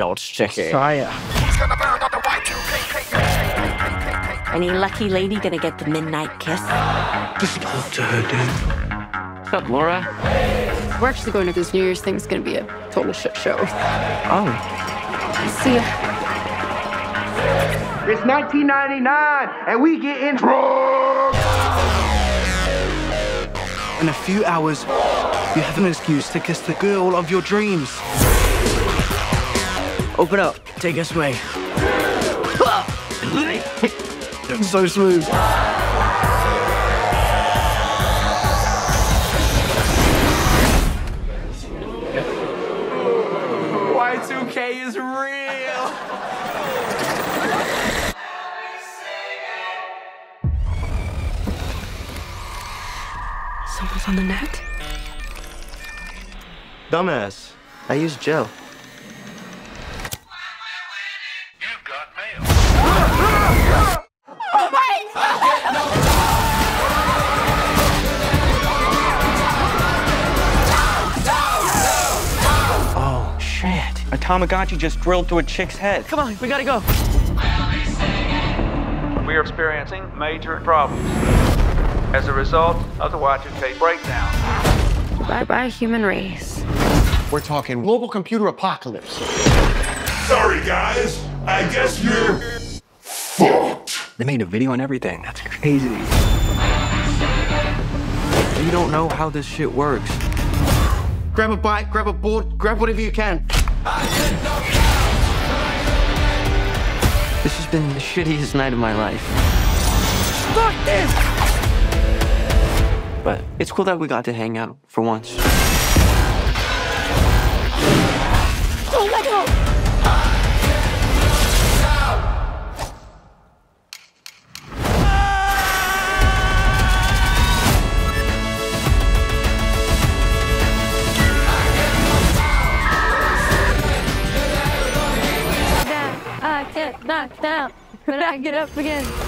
old shitty. He's gonna burn on the Y2K. Any lucky lady gonna get the midnight kiss? Just talk to her, dude. What's up, Laura? We're actually going to this New Year's thing. It's gonna be a total shit show. Oh. See ya. It's 1999, and we get in drugs! In a few hours, you have an excuse to kiss the girl of your dreams. Open up. Take us away. It's so smooth. Y2K is real! Someone's on the net. Dumbass. I used gel. You've got mail. Oh my! Oh, shit. A Tamagotchi just drilled through a chick's head. Come on, we gotta go. We're experiencing major problems as a result of the Y2K breakdown. Bye-bye, human race. We're talking global computer apocalypse. Sorry, guys. I guess you're fucked. They made a video and everything. That's crazy. You don't know how this shit works. Grab a bike, grab a board, grab whatever you can. This has been the shittiest night of my life. Fuck this! But it's cool that we got to hang out for once. Don't let go! I get knocked down, but I get up again.